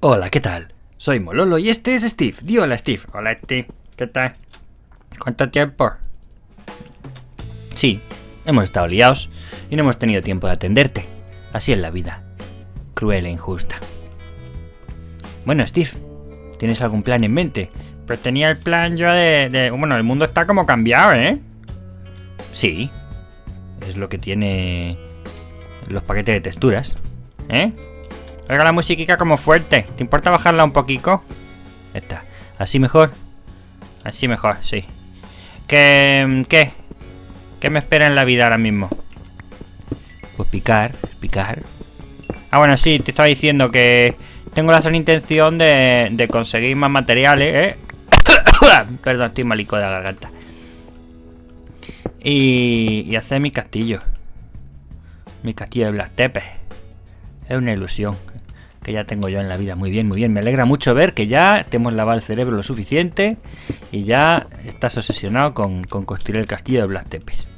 Hola, ¿qué tal? Soy Mololo y este es Steve. Di hola, Steve. Hola, Steve. ¿Qué tal? ¿Cuánto tiempo? Sí, hemos estado liados y no hemos tenido tiempo de atenderte. Así es la vida. Cruel e injusta. Bueno, Steve, ¿tienes algún plan en mente? Pues tenía el plan yo de... Bueno, el mundo está como cambiado, ¿eh? Sí. Es lo que tiene los paquetes de texturas. ¿Eh? Oiga la musiquita como fuerte. ¿Te importa bajarla un poquito? Está. ¿Así mejor? Así mejor, sí. ¿Qué? ¿Qué me espera en la vida ahora mismo? Pues picar. Ah, bueno, sí, te estaba diciendo que tengo la sana intención de conseguir más materiales, ¿eh? Perdón, estoy malico de la garganta. Y hacer mi castillo. Mi castillo de Blas Tepes. Es una ilusión que ya tengo yo en la vida. Muy bien, muy bien. Me alegra mucho ver que ya te hemos lavado el cerebro lo suficiente y ya estás obsesionado con construir el castillo de Blas Tepes.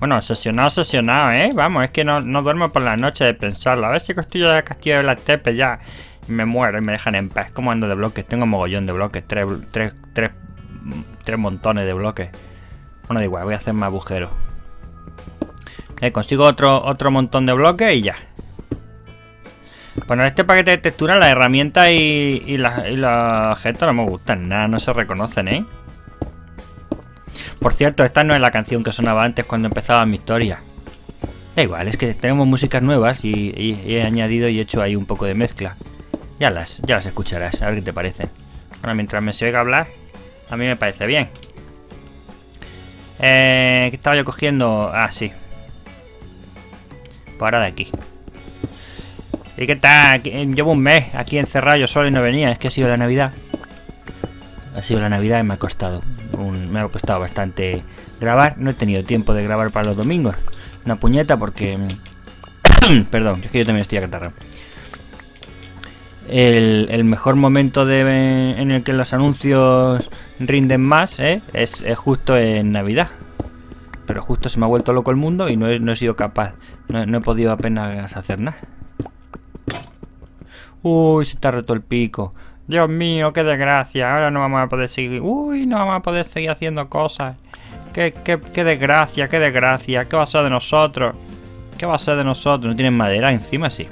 Bueno, obsesionado, ¿eh? Vamos, es que no duermo por la noche de pensarlo. A ver si construyo el castillo de Blas Tepes ya me muero y me dejan en paz. ¿Cómo ando de bloques? Tengo mogollón de bloques. Tres montones de bloques. Bueno, da igual, voy a hacer más agujeros. Consigo otro montón de bloques y ya. Bueno, este paquete de textura, las herramientas y los objetos no me gustan nada, no se reconocen, ¿eh? Por cierto, esta no es la canción que sonaba antes cuando empezaba mi historia. Da igual, es que tenemos músicas nuevas y he añadido y he hecho ahí un poco de mezcla. Ya las escucharás, a ver qué te parecen. Bueno, mientras me se oiga hablar, a mí me parece bien. ¿Qué estaba yo cogiendo? Ah, sí. Pues ahora de aquí. ¿Y qué tal? Llevo un mes aquí encerrado yo solo y no venía. Es que ha sido la Navidad. Ha sido la Navidad y me ha costado. Me ha costado bastante grabar. No he tenido tiempo de grabar para los domingos. Una puñeta porque... Perdón, es que yo también estoy acatarrado. El mejor momento en el que los anuncios rinden más, ¿eh? es justo en Navidad. Pero justo se me ha vuelto loco el mundo y no he sido capaz. No he podido apenas hacer nada. Uy, se te ha roto el pico. Dios mío, qué desgracia. Ahora no vamos a poder seguir. Uy, no vamos a poder seguir haciendo cosas. Qué desgracia, qué desgracia. ¿Qué va a ser de nosotros? ¿Qué va a ser de nosotros? No tienen madera encima, sí.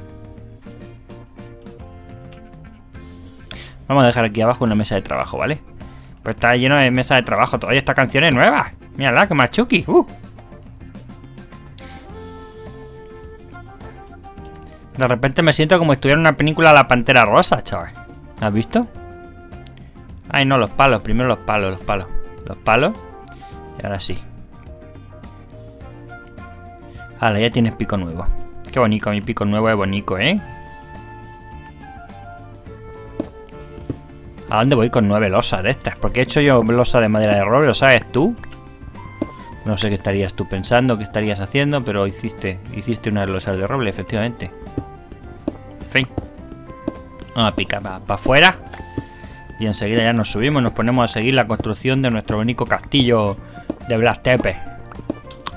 Vamos a dejar aquí abajo una mesa de trabajo, ¿vale? Pues está lleno de mesa de trabajo. Todavía esta canción es nueva. Mírala, qué machuki. De repente me siento como si estuviera en una película La Pantera Rosa, chaval. ¿Has visto? Ay, no, los palos. Primero los palos. Los palos. Y ahora sí. Hala, ya tienes pico nuevo. Qué bonito, mi pico nuevo es bonito, ¿eh? ¿A dónde voy con 9 losas de estas? Porque he hecho yo losa de madera de roble, ¿lo sabes tú? No sé qué estarías tú pensando, qué estarías haciendo, pero hiciste unas losas de roble, efectivamente. Fin. Vamos a picar para afuera. Y enseguida ya nos subimos, nos ponemos a seguir la construcción de nuestro bonito castillo de Blas Tepes.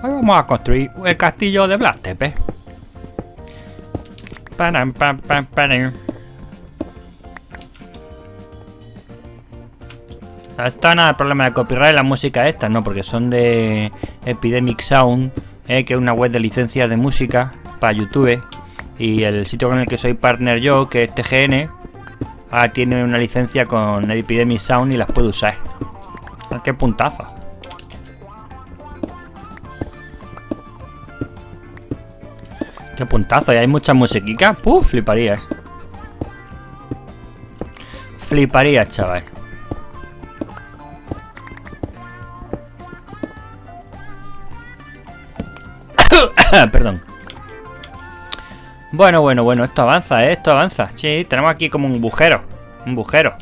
Hoy vamos a construir el castillo de Blas Tepes. No está nada de problema de copyright la música esta, ¿no? Porque son de Epidemic Sound, que es una web de licencias de música para YouTube. Y el sitio con el que soy partner yo, que es TGN, ahora tiene una licencia con Epidemic Sound y las puedo usar. ¡Qué puntazo! ¡Qué puntazo! Y hay muchas musiquitas. ¡Puf! Fliparías. Fliparías, chaval. Perdón. Bueno, esto avanza, ¿eh? Esto avanza. Sí, tenemos aquí como un agujero. Un agujero.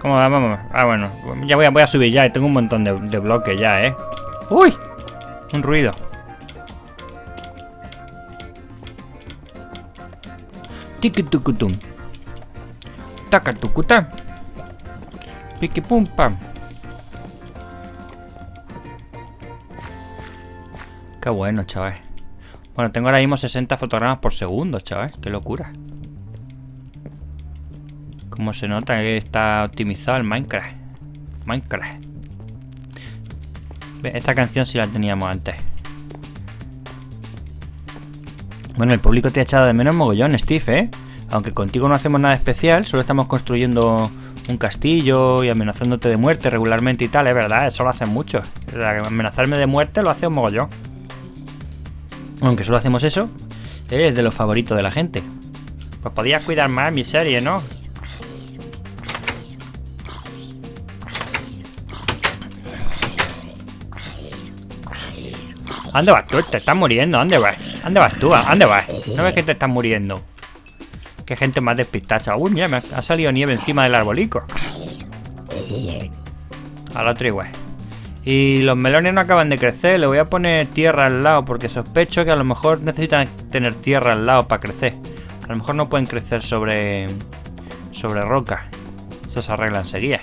¿Cómo vamos? Ah, bueno. Ya voy a subir ya. Tengo un montón de bloques ya, ¿eh? ¡Uy! Un ruido. Tiki-tucutum. Taca-tucutam. Piqui-pum-pam. Qué bueno, chaval. Bueno, tengo ahora mismo 60 fotogramas por segundo, chaval. Qué locura. Cómo se nota que está optimizado el Minecraft. Esta canción sí la teníamos antes. Bueno, el público te ha echado de menos mogollón, Steve, ¿eh? Aunque contigo no hacemos nada especial, solo estamos construyendo un castillo y amenazándote de muerte regularmente y tal, es verdad, eso lo hacen muchos. Amenazarme de muerte lo hace un mogollón. Aunque solo hacemos eso, eres de los favoritos de la gente. Pues podías cuidar más mi serie, ¿no? ¿Dónde vas tú? Te estás muriendo, ¿dónde vas? ¿Dónde vas tú? ¿Dónde vas? ¿No ves que te estás muriendo? Qué gente más despistacha. Uy, mira, me ha salido nieve encima del arbolico. A la otra igual. Y los melones no acaban de crecer. Le voy a poner tierra al lado porque sospecho que a lo mejor necesitan tener tierra al lado para crecer. A lo mejor no pueden crecer sobre roca. Eso se arregla enseguida.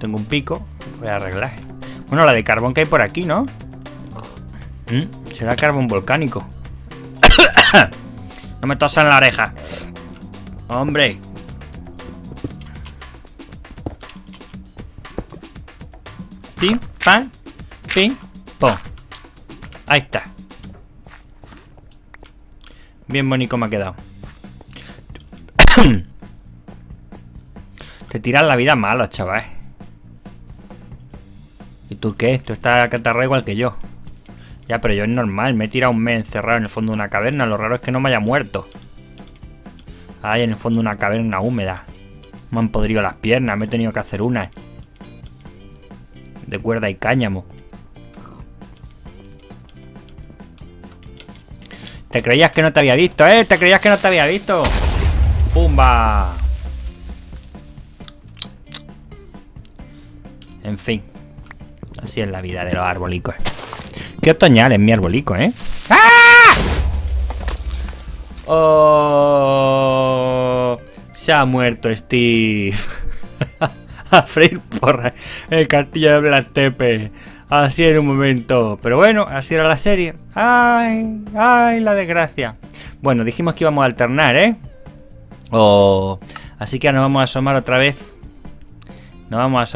Tengo un pico. Voy a arreglar. Bueno, la de carbón que hay por aquí, ¿no? Será carbón volcánico. No me tosan la oreja. Hombre. Pim, pam, pim, pom. Ahí está. Bien bonito me ha quedado. Te tiras la vida malo, chaval. ¿Y tú qué? Tú estás catarrado igual que yo. Ya, pero yo es normal, me he tirado un mes encerrado en el fondo de una caverna. Lo raro es que no me haya muerto. Ay, en el fondo de una caverna húmeda. Me han podrido las piernas, me he tenido que hacer una de cuerda y cáñamo. ¿Te creías que no te había visto, eh? ¿Te creías que no te había visto? ¡Pumba! En fin. Así es la vida de los arbolicos. Qué otoñal es mi arbolico, ¿eh? ¡Ah! ¡Oh! Se ha muerto Steve. A freír porra. El castillo de Blas Tepes. Así en un momento. Pero bueno, así era la serie. ¡Ay! ¡Ay, la desgracia! Bueno, dijimos que íbamos a alternar, ¿eh? Oh. Así que nos vamos a asomar otra vez. Ya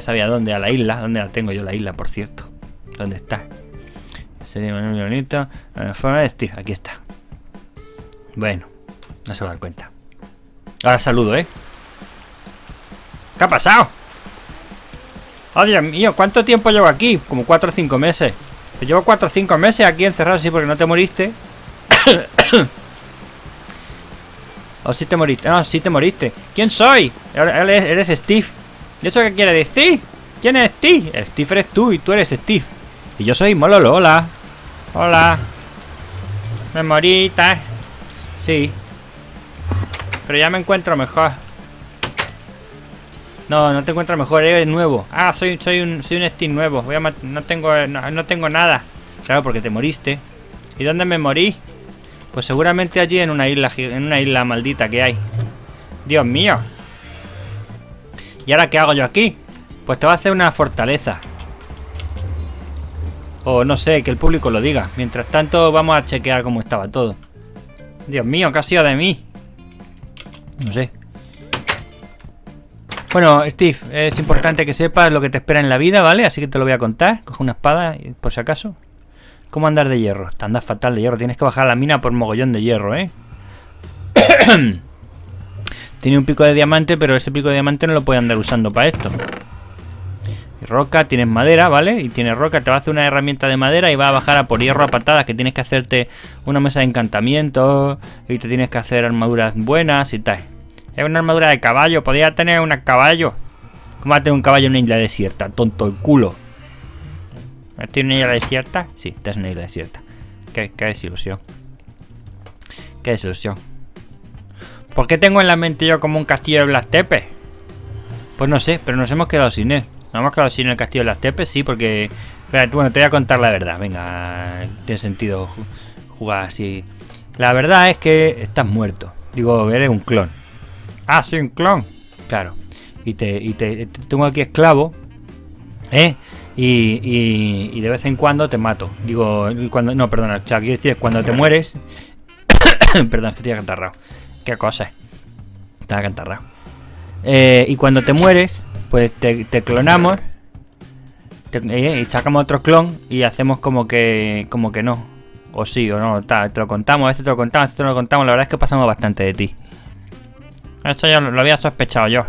sabía dónde, a la isla. ¿Dónde la tengo yo la isla, por cierto? ¿Dónde está? Sería muy bonito. Forma de Steve, aquí está. Bueno, no se va a dar cuenta. Ahora saludo, ¿eh? ¿Qué ha pasado? ¡Oh, Dios mío! ¿Cuánto tiempo llevo aquí? Como 4 o 5 meses. Pues llevo 4 o 5 meses aquí encerrado, sí, porque no te moriste. ¿O sí te moriste? No, sí te moriste. ¿Quién soy? Eres Steve. ¿Y eso qué quiere decir? ¿Quién es Steve? Steve eres tú y tú eres Steve. Y yo soy Mololo, hola. Hola. Me morí, tal. Sí. Pero ya me encuentro mejor. No, no te encuentro mejor, eres nuevo. Ah, soy un Steve nuevo. No tengo nada. Claro, porque te moriste. ¿Y dónde me morí? Pues seguramente allí en una isla maldita que hay. Dios mío. ¿Y ahora qué hago yo aquí? Pues te va a hacer una fortaleza. O no sé, que el público lo diga. Mientras tanto vamos a chequear cómo estaba todo. Dios mío, ¿qué ha sido de mí? No sé. Bueno, Steve, es importante que sepas lo que te espera en la vida, ¿vale? Así que te lo voy a contar. Coge una espada, por si acaso. ¿Cómo andar de hierro? Te andas fatal de hierro. Tienes que bajar a la mina por mogollón de hierro, ¿eh? Tiene un pico de diamante, pero ese pico de diamante no lo puede andar usando para esto. Roca, tienes madera, ¿vale? Y tienes roca, te va a hacer una herramienta de madera y va a bajar a por hierro a patadas, que tienes que hacerte una mesa de encantamientos y te tienes que hacer armaduras buenas y tal. Es una armadura de caballo, podría tener un caballo. ¿Cómo va a tener un caballo en una isla desierta? Tonto el culo. ¿Estoy en una isla desierta? Sí, estás en una isla desierta. Qué desilusión. Qué desilusión. ¿Por qué tengo en la mente yo como un castillo de Blas Tepes? Pues no sé, pero nos hemos quedado sin él. ¿No hemos quedado sin el castillo de Blas Tepes? Sí, porque... Bueno, te voy a contar la verdad. Venga, tiene sentido jugar así. La verdad es que estás muerto. Digo, eres un clon. Ah, soy un clon. Claro. Y te tengo aquí esclavo. Y de vez en cuando te mato. Digo, cuando... No, perdona. O sea, quiero decir, cuando te mueres... Perdón, es que estoy acantarrado. Qué cosa. Estaba acantarrado. Y cuando te mueres, pues te clonamos. Y sacamos otro clon y hacemos como que no. O sí, o no. Te lo contamos, a veces te lo contamos, a veces te lo contamos. La verdad es que pasamos bastante de ti. Esto ya lo había sospechado yo.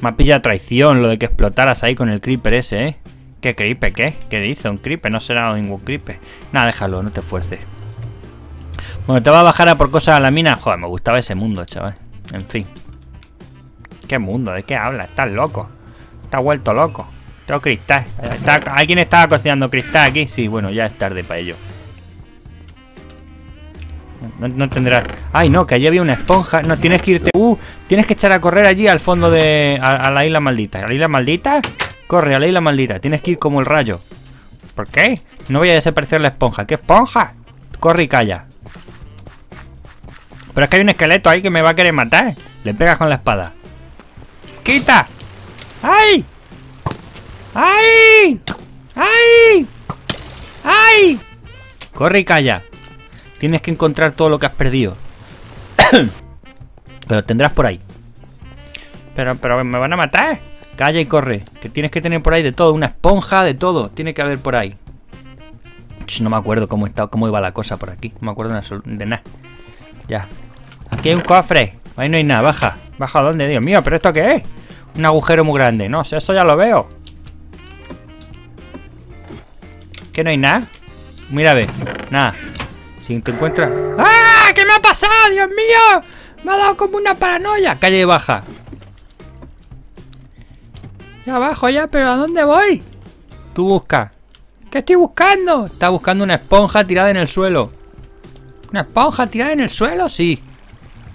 Me ha pillado traición lo de que explotaras ahí con el creeper ese, ¿eh? ¿Qué creeper? ¿Qué? ¿Qué hizo? ¿Un creeper? No será ningún creeper. Nada, déjalo, no te esfuerces. Bueno, te va a bajar a por cosas a la mina. Joder, me gustaba ese mundo, chaval. En fin. ¿Qué mundo? ¿De qué hablas? Estás loco. Estás vuelto loco. Tengo cristal. ¿Alguien estaba cocinando cristal aquí? Sí, bueno, ya es tarde para ello. No tendrás... Ay, no, que allí había una esponja. No, tienes que irte... tienes que echar a correr allí al fondo de... A la isla maldita. ¿A la isla maldita? Corre, a la isla maldita. Tienes que ir como el rayo. ¿Por qué? No voy a desaparecer la esponja. ¿Qué esponja? Corre y calla. Pero es que hay un esqueleto ahí que me va a querer matar. Le pegas con la espada. ¡Quita! ¡Ay! ¡Ay! ¡Ay! ¡Ay! Corre y calla. Tienes que encontrar todo lo que has perdido. Que lo tendrás por ahí. Pero me van a matar. Calla y corre. Que tienes que tener por ahí de todo. Una esponja, de todo. Tiene que haber por ahí. No me acuerdo cómo iba la cosa por aquí. No me acuerdo de nada. Ya. Aquí hay un cofre. Ahí no hay nada. Baja. ¿Baja dónde? Dios mío, ¿pero esto qué es? Un agujero muy grande. No sé, eso ya lo veo. ¿Que no hay nada? Mira, a ver. Nada. Si te encuentras... ¡Ah! ¿Qué me ha pasado? ¡Dios mío! Me ha dado como una paranoia. Calle y baja. Ya abajo ya, pero ¿a dónde voy? Tú busca. ¿Qué estoy buscando? Está buscando una esponja tirada en el suelo. ¿Una esponja tirada en el suelo? Sí.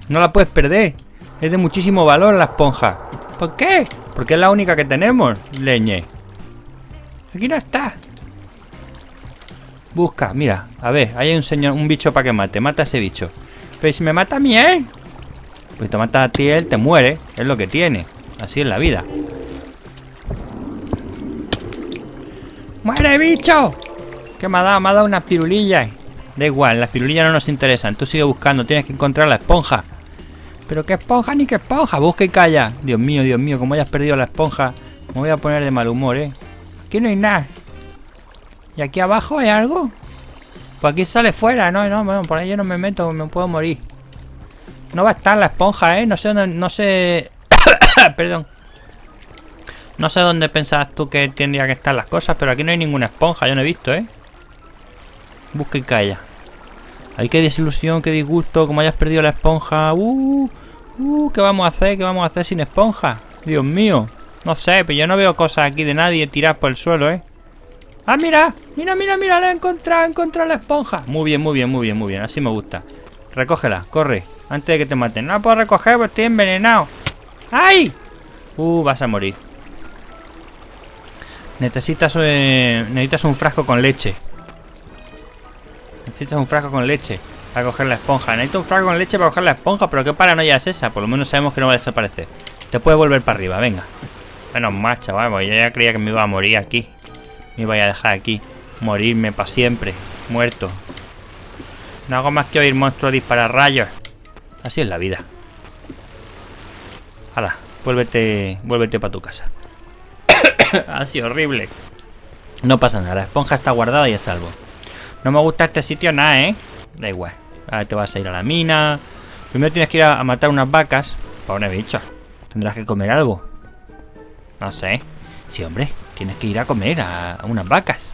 No la puedes perder. Es de muchísimo valor la esponja. ¿Por qué? Porque es la única que tenemos, leñe. Aquí no está. Busca, mira, a ver, ahí hay un señor, un bicho para que mate, mata a ese bicho. Pero si me mata a mí, ¿eh? Pues te mata a ti, él te muere, es lo que tiene. Así es la vida. ¡Muere, bicho! ¿Qué me ha dado? Me ha dado unas pirulillas. Da igual, las pirulillas no nos interesan. Tú sigue buscando, tienes que encontrar la esponja. Pero qué esponja ni qué esponja, busca y calla. Dios mío, como hayas perdido la esponja, me voy a poner de mal humor, ¿eh? Aquí no hay nada. ¿Y aquí abajo hay algo? Pues aquí sale fuera, no, por ahí yo no me meto, me puedo morir. No va a estar la esponja, ¿eh? No sé... Perdón. No sé dónde pensabas tú que tendría que estar las cosas, pero aquí no hay ninguna esponja, yo no he visto, ¿eh? Busca y calla. Ay, qué desilusión, qué disgusto, como hayas perdido la esponja. ¿Qué vamos a hacer? ¿Qué vamos a hacer sin esponja? Dios mío. No sé, pero yo no veo cosas aquí de nadie tiradas por el suelo, ¿eh? ¡Ah, mira! ¡Mira! La he encontrado la esponja. Muy bien. Así me gusta. Recógela, corre. Antes de que te maten. No la puedo recoger porque estoy envenenado. ¡Ay! Vas a morir. Necesitas un frasco con leche. Necesitas un frasco con leche para coger la esponja. Necesito un frasco con leche para coger la esponja. Pero qué paranoia es esa. Por lo menos sabemos que no va a desaparecer. Te puedes volver para arriba, venga. Menos mal, chaval. Yo ya creía que me iba a morir aquí. Me voy a dejar aquí, morirme para siempre, muerto. No hago más que oír monstruos disparar rayos. Así es la vida. Hala, vuélvete para tu casa. Así horrible. No pasa nada, la esponja está guardada y a salvo. No me gusta este sitio nada, ¿eh? Da igual, ahora te vas a ir a la mina. Primero tienes que ir a matar unas vacas. Pobre bicho, tendrás que comer algo. No sé. Sí, hombre, tienes que ir a comer a unas vacas.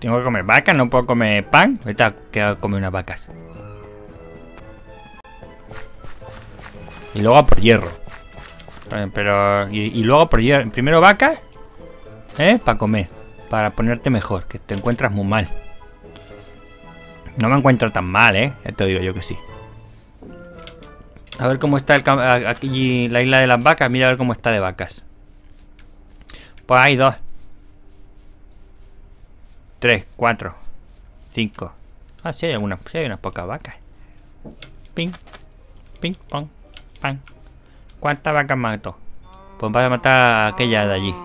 Tengo que comer vacas, no puedo comer pan. Ahorita que comer unas vacas. Y luego a por hierro. Pero, y luego a por hierro. Primero vacas, ¿eh? Para comer, para ponerte mejor, que te encuentras muy mal. No me encuentro tan mal, ¿eh? Ya te digo yo que sí. A ver cómo está aquí la isla de las vacas. Mira a ver cómo está de vacas. Pues hay 2, 3, 4, 5. Ah, sí hay algunas, sí hay unas pocas vacas. Ping, ping, pong, pan. ¿Cuántas vacas mato? Pues vas a matar a aquella de allí.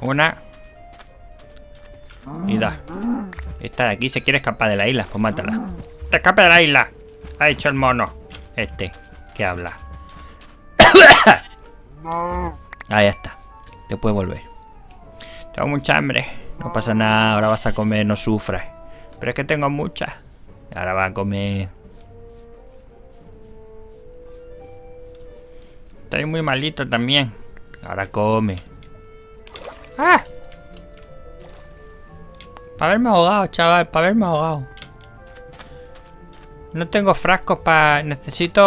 Una. Y da. Esta de aquí se quiere escapar de la isla. Pues mátala. ¡Te escapa de la isla! Ha hecho el mono. Este. Que habla. Ahí está. Te puedes volver. Tengo mucha hambre. No pasa nada. Ahora vas a comer. No sufras. Pero es que tengo mucha. Ahora va a comer. Estoy muy malito también. Ahora come. ¡Ah! Para haberme ahogado, chaval. Para haberme ahogado. No tengo frascos para... Necesito...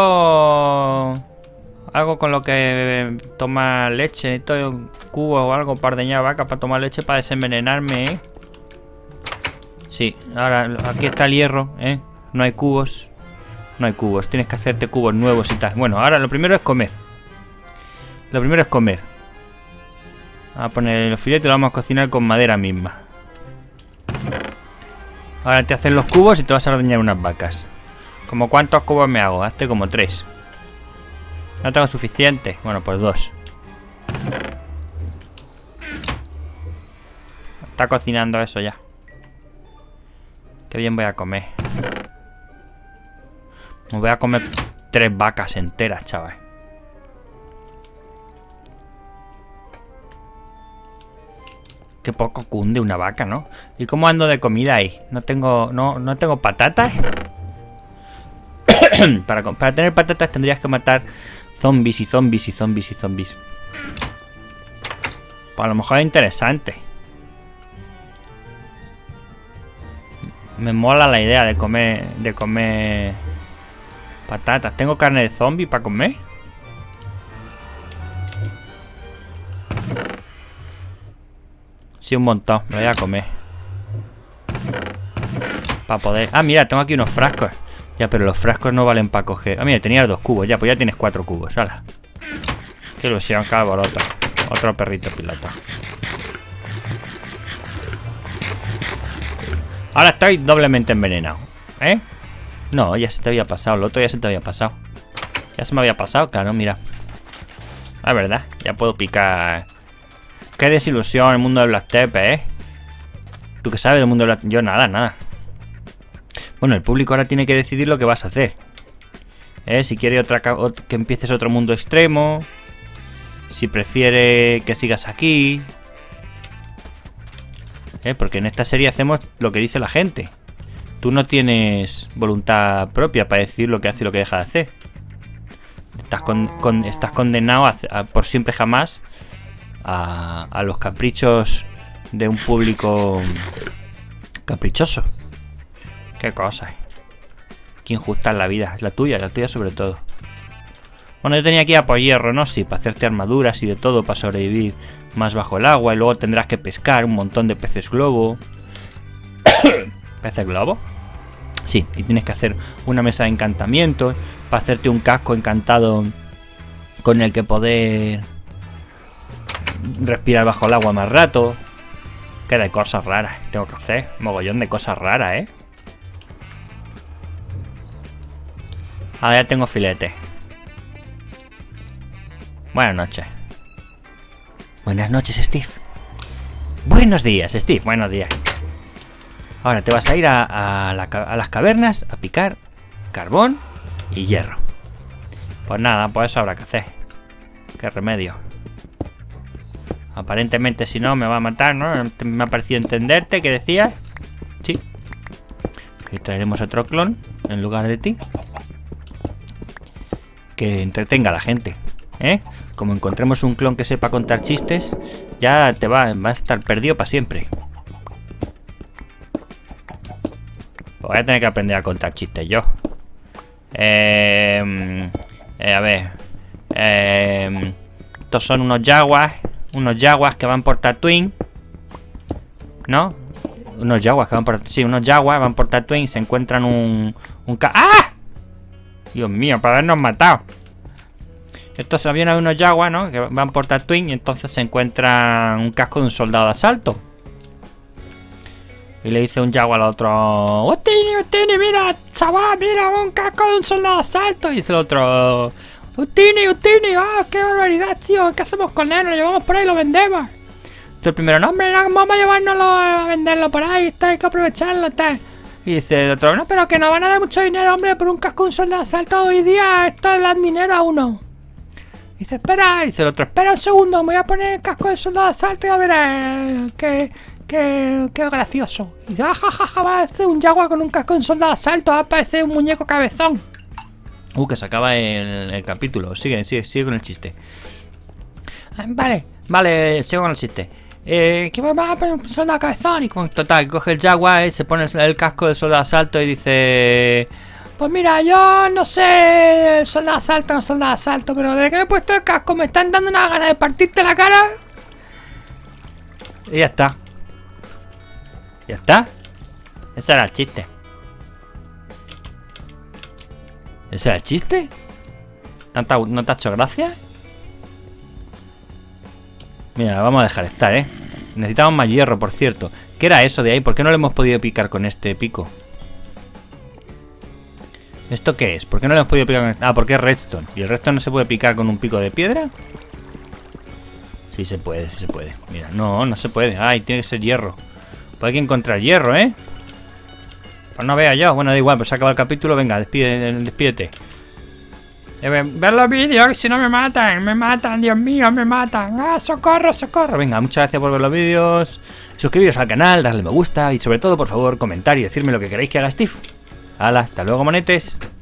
algo con lo que toma leche. Necesito un cubo o algo para ordeñar vaca, para tomar leche, para desenvenenarme, ¿eh? Sí, ahora aquí está el hierro, ¿eh? No hay cubos. No hay cubos. Tienes que hacerte cubos nuevos y tal. Bueno, ahora lo primero es comer. Lo primero es comer. Vamos a poner los filetes y los vamos a cocinar con madera misma. Ahora te hacen los cubos y te vas a ordeñar unas vacas. ¿Como cuántos cubos me hago? Hazte como 3. No tengo suficiente. Bueno, pues 2. Está cocinando eso ya. Qué bien voy a comer. Me voy a comer 3 vacas enteras, chaval. Qué poco cunde una vaca, ¿no? ¿Y cómo ando de comida ahí? No tengo... No tengo patatas. Para tener patatas tendrías que matar zombies y zombies y zombies y zombies. Pues a lo mejor es interesante. Me mola la idea de comer... patatas. ¿Tengo carne de zombie para comer? Sí, un montón. Me voy a comer. Para poder... Ah, mira, tengo aquí unos frascos. Ya, pero los frascos no valen para coger. Ah, mira, tenías 2 cubos. Ya, pues ya tienes 4 cubos. Hala. Qué ilusión, cabrota. Otro perrito piloto. Ahora estoy doblemente envenenado. ¿Eh? No, ya se te había pasado. El otro ya se te había pasado. Ya se me había pasado, claro, mira. Ah, verdad. Ya puedo picar. Qué desilusión el mundo de Blas Tepes, ¿eh? ¿Tú qué sabes del mundo de Blas Tepes? Yo nada, nada. Bueno, el público ahora tiene que decidir lo que vas a hacer. Si quiere que empieces otro mundo extremo. Si prefiere que sigas aquí. Porque en esta serie hacemos lo que dice la gente. Tú no tienes voluntad propia para decir lo que hace y lo que deja de hacer. Estás condenado por siempre jamás a los caprichos de un público caprichoso. Qué cosa. Qué injusta es la vida. La tuya sobre todo. Bueno, yo tenía que ir a por hierro, ¿no? Sí, para hacerte armaduras y de todo, para sobrevivir más bajo el agua. Y luego tendrás que pescar un montón de peces globo. ¿Peces globo? Sí, y tienes que hacer una mesa de encantamientos para hacerte un casco encantado con el que poder respirar bajo el agua más rato. Que de cosas raras tengo que hacer. Mogollón de cosas raras, ¿eh? Ahora ya tengo filete. Buenas noches. Buenas noches, Steve. Buenos días, Steve. Buenos días. Ahora te vas a ir a las cavernas a picar carbón y hierro. Pues nada, pues eso habrá que hacer. Qué remedio. Aparentemente, si no, me va a matar, ¿no? Me ha parecido entenderte que decías. Sí. Y traeremos otro clon en lugar de ti. Que entretenga a la gente, ¿eh? Como encontremos un clon que sepa contar chistes, ya te va a estar perdido para siempre. Pues voy a tener que aprender a contar chistes yo. A ver. Estos son unos yaguas. Unos yaguas que van por Tatooine. ¿No? Unos yaguas que van por... Sí, unos yaguas van por Tatooine. Se encuentran ¡Ah! Dios mío, para habernos matado. Estos aviones, unos yaguas, ¿no? Que van por Tatooine y entonces se encuentran un casco de un soldado de asalto. Y le dice un yago al otro: Utini, mira, chaval, mira, un casco de un soldado de asalto. Y dice el otro: Utini, ah, qué barbaridad, tío, ¿qué hacemos con él? Lo llevamos por ahí y lo vendemos. Dice el primero: no, hombre, no, vamos a llevárnoslo a venderlo por ahí, está, hay que aprovecharlo, tal. Y dice el otro: no, pero que nos van a dar mucho dinero, hombre, por un casco de un soldado de asalto hoy día, esto le dan dinero a uno. Dice: espera, dice el otro: espera un segundo, me voy a poner el casco de soldado de asalto y a ver qué gracioso. Y dice: jajaja, va a ser un jaguar con un casco de un soldado de asalto, va a parecer un muñeco cabezón. Que se acaba el capítulo. Sigue con el chiste. Vale, sigo con el chiste. ¿Qué va a poner un soldado cabezón? Y con total, coge el jaguar y se pone el casco de soldado de asalto y dice: pues mira, yo no sé, soldado de asalto, pero desde que me he puesto el casco me están dando una gana de partirte la cara. Y ya está. ¿Ya está? Ese era el chiste. ¿Ese era el chiste? ¿No te ha hecho gracia? Mira, vamos a dejar estar, ¿eh? Necesitamos más hierro, por cierto. ¿Qué era eso de ahí? ¿Por qué no lo hemos podido picar con este pico? ¿Esto qué es? ¿Por qué no lo hemos podido picar con este? Ah, porque es redstone. ¿Y el redstone no se puede picar con un pico de piedra? Sí se puede, sí se puede. Mira, no se puede. Ay, tiene que ser hierro. Pues hay que encontrar hierro, ¿eh? Pues no vea yo. Bueno, da igual, pues se acaba el capítulo. Venga, despídete. Ver los vídeos, si no me matan, Dios mío, me matan. Ah, socorro. Venga, muchas gracias por ver los vídeos. Suscribiros al canal, darle me gusta y sobre todo, por favor, comentar y decirme lo que queréis que haga Steve. Hala, hasta luego, monetes.